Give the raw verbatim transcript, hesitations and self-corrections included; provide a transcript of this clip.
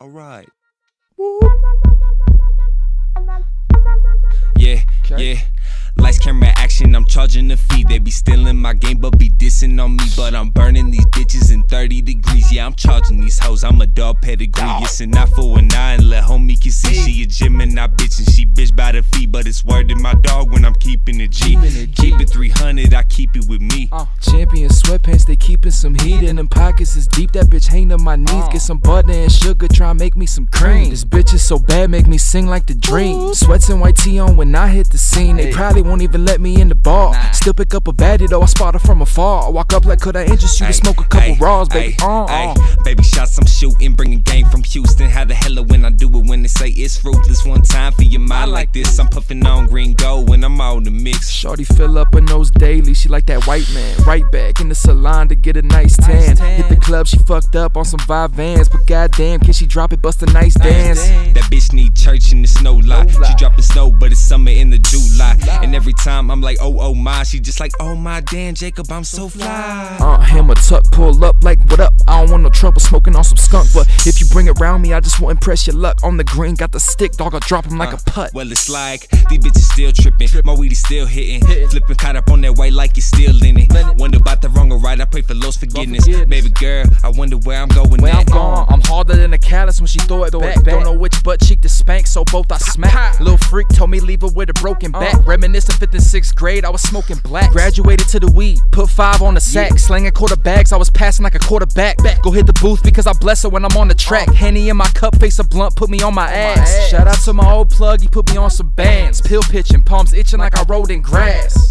All right. Woo. Yeah, yeah. Lights, camera, action, I'm charging the fee. They be stealing my game, but be dissing on me. But I'm burning these bitches in thirty degrees. Yeah, I'm charging these hoes, I'm a dog pedigree. It's an eye for an eye and let homie can see. She a Gemini bitch and she bitch by the fee. But it's word in my dog when I'm keeping it G. Keep it three hundred, I keep it with me. Champion sweatpants, they keeping some heat. In them pockets is deep, that bitch hang to my knees. Get some butter and sugar, try make me some cream. This bitch is so bad, make me sing like the dream. Sweats and white tee on when I hit the scene. They probably won't even let me in the bar. Nah. Still pick up a baddie though, I spot her from afar. I walk up like, could I interest you ay, to smoke a couple ay, raws, baby? Ay, uh, ay. Uh. Baby shots I'm shooting, bringing game from Houston. How the hell when I do it when they say it's ruthless? One time for your mind like this, I'm puffing on green gold when I'm on the mix. Shorty fill up her nose daily, she like that white man. Right back in the salon to get a nice tan. Nice tan. Hit the club, she fucked up on some Vivans, but goddamn, can she drop it? Bust a nice, nice dance. dance. That bitch need church in the snow lot. She dropping snow, but it's summer in the July. And every time I'm like, oh, oh my, she just like, oh my damn, Jacob, I'm so fly. Uh, hammer tuck, pull up like, what up? I don't want no trouble smoking on some skunk, but if you bring it round me, I just won't impress your luck. On the green, got the stick, dog, I'll drop him like uh, a putt. Well, it's like, these bitches still tripping, my weed is still hitting, hitting. Flipping, caught up on that white like you're still in it. it. Wonder about the wrong or right, I pray for Lord's forgiveness. forgiveness. Baby girl, I wonder where I'm going. Where I'm gone, I'm harder than a callus when she throw it, throw back. it back. Don't know which butt cheek to spank, so both I smack. Little freak told me leave her with a broken back. Uh, Reminiscent fifth and sixth grade, I was smoking black. Graduated to the weed, put five on the sack. Yeah. Slanging quarter bags, I was passing like a quarterback. Back. Go hit the booth because I bless her when I'm on the track. Uh. Henny in my cup, face a blunt, put me on my ass. my ass. Shout out to my old plug, he put me on some bands. Pill pitching, palms itching like I rolled in grass.